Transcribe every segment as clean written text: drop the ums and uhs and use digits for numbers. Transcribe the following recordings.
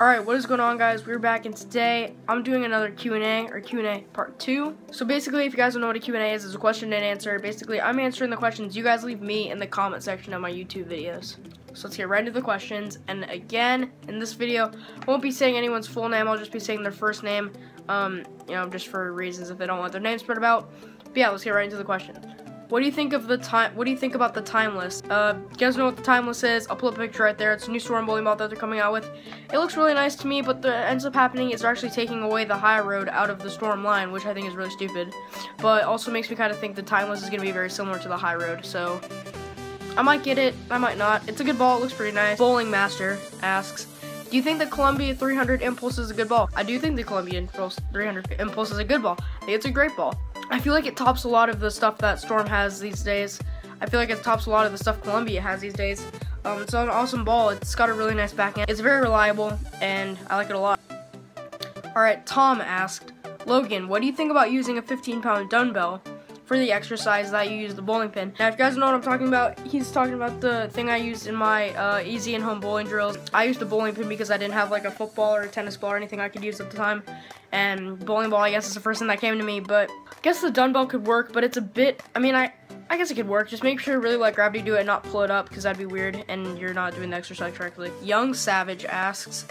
Alright, what is going on, guys? We're back, and today I'm doing another Q&A, or Q&A part 2. So basically, if you guys don't know what a Q&A is, it's a question and answer. Basically, I'm answering the questions you guys leave me in the comment section of my YouTube videos. So let's get right into the questions. And again, in this video, I won't be saying anyone's full name. I'll just be saying their first name, you know, just for reasons if they don't want their name spread about. But yeah, let's get right into the question. What do you think about the Timeless? You guys know what the Timeless is? I'll pull up a picture right there. It's a new Storm bowling ball that they're coming out with. It looks really nice to me, but what ends up happening is they're actually taking away the High Road out of the Storm line, which I think is really stupid. But also makes me kind of think the Timeless is going to be very similar to the High Road, so I might get it, I might not. It's a good ball, it looks pretty nice. Bowling Master asks, do you think the Columbia 300 Impulse is a good ball? I do think the Columbia 300 Impulse is a good ball. I think it's a great ball. I feel like it tops a lot of the stuff that Storm has these days. I feel like it tops a lot of the stuff Columbia has these days. It's an awesome ball. It's got a really nice back end. It's very reliable, and I like it a lot. Alright, Tom asked, Logan, what do you think about using a 15-pound dumbbell for the exercise that you use the bowling pin? Now, if you guys know what I'm talking about, he's talking about the thing I used in my easy and home bowling drills. I used the bowling pin because I didn't have like a football or a tennis ball or anything I could use at the time. And bowling ball, I guess, is the first thing that came to me, but I guess the dumbbell could work, but it's a bit, I mean, I guess it could work. Just make sure you really let gravity do it and not pull it up, because that'd be weird and you're not doing the exercise correctly. Young Savage asks,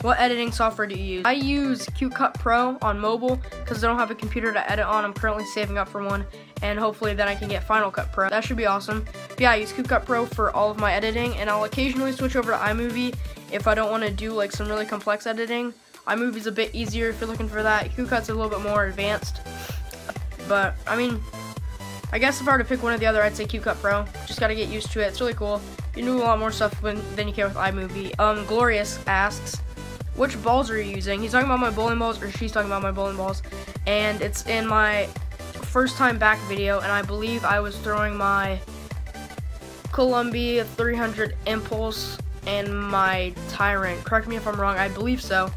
what editing software do you use? I use QCut Pro on mobile because I don't have a computer to edit on. I'm currently saving up for one, and hopefully then I can get Final Cut Pro. That should be awesome. But yeah, I use QCut Pro for all of my editing, and I'll occasionally switch over to iMovie if I don't want to do like some really complex editing. iMovie's a bit easier if you're looking for that. QCut's a little bit more advanced. But, I mean, I guess if I were to pick one or the other, I'd say QCut Pro. Just gotta get used to it. It's really cool. You can do a lot more stuff than you can with iMovie. Glorious asks, which balls are you using? He's talking about my bowling balls, or she's talking about my bowling balls. And it's in my first time back video, and I believe I was throwing my Columbia 300 Impulse and my Tyrant. Correct me if I'm wrong, I believe so.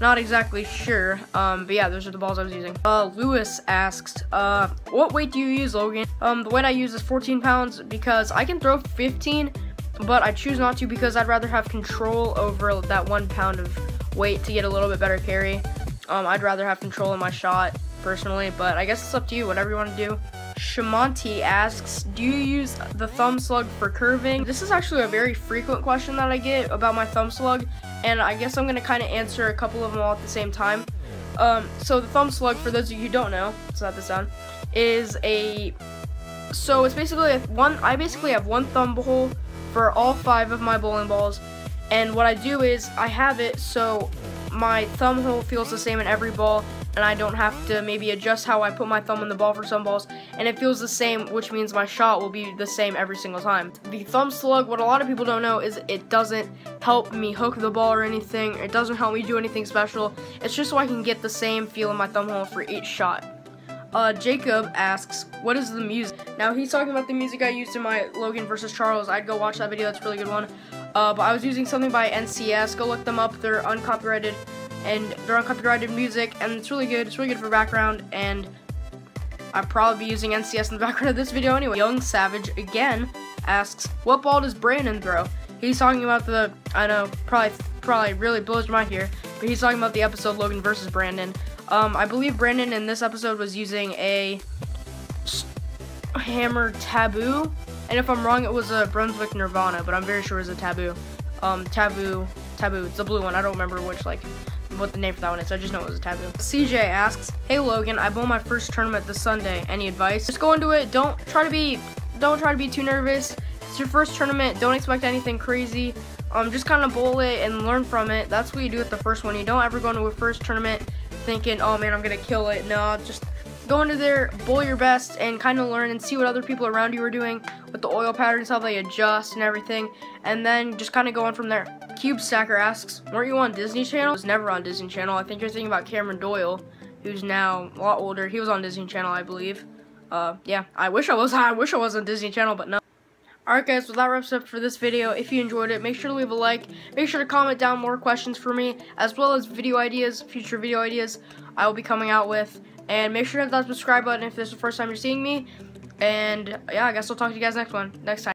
Not exactly sure, but yeah, those are the balls I was using. Lewis asks, what weight do you use, Logan? The weight I use is 14 pounds because I can throw 15, but I choose not to because I'd rather have control over that 1 pound of weight to get a little bit better carry. I'd rather have control of my shot personally, but I guess it's up to you, whatever you want to do. Shamonti asks, do you use the thumb slug for curving? This is actually a very frequent question that I get about my thumb slug, and I guess I'm going to kind of answer a couple of them all at the same time. So the thumb slug, for those of you who don't know, let's not this down, is a, so it's basically I basically have one thumb hole for all 5 of my bowling balls, and what I do is I have it so my thumb hole feels the same in every ball, and I don't have to maybe adjust how I put my thumb in the ball for some balls, and it feels the same, which means my shot will be the same every single time. The thumb slug, what a lot of people don't know is it doesn't help me hook the ball or anything, it doesn't help me do anything special, it's just so I can get the same feel in my thumb hole for each shot. Jacob asks, what is the music? Now he's talking about the music I used in my Logan vs. Charles. I'd go watch that video, that's a really good one. But I was using something by NCS, go look them up, they're uncopyrighted, and they're uncopyrighted music, and it's really good for background, and I'll probably be using NCS in the background of this video anyway. Young Savage again asks, what ball does Brandon throw? He's talking about the, I know, probably really blows my mind here, but he's talking about the episode Logan versus Brandon. I believe Brandon in this episode was using a Hammer Taboo, and if I'm wrong, it was a Brunswick Nirvana, but I'm very sure it was a Taboo. Taboo, it's the blue one, I don't remember which, like, what the name for that one is, I just know it was a Taboo. CJ asks, hey Logan, I bowled my first tournament this Sunday, any advice? Just go into it, don't try to be too nervous, it's your first tournament, don't expect anything crazy, just kind of bowl it and learn from it, that's what you do with the first one. You don't ever go into a first tournament thinking, oh man, I'm gonna kill it, no, just go into there, bowl your best, and kind of learn and see what other people around you are doing with the oil patterns, how they adjust and everything, and then just kind of go on from there. Cube Stacker asks, weren't you on Disney Channel? I was never on Disney Channel. I think you're thinking about Cameron Doyle, who's now a lot older. He was on Disney Channel, I believe. Yeah, I wish I was on Disney Channel, but no. Alright guys, well that wraps up for this video. If you enjoyed it, make sure to leave a like, make sure to comment down more questions for me, as well as video ideas, future video ideas I will be coming out with, and make sure to hit that subscribe button if this is the first time you're seeing me, and yeah, I guess I'll talk to you guys next time.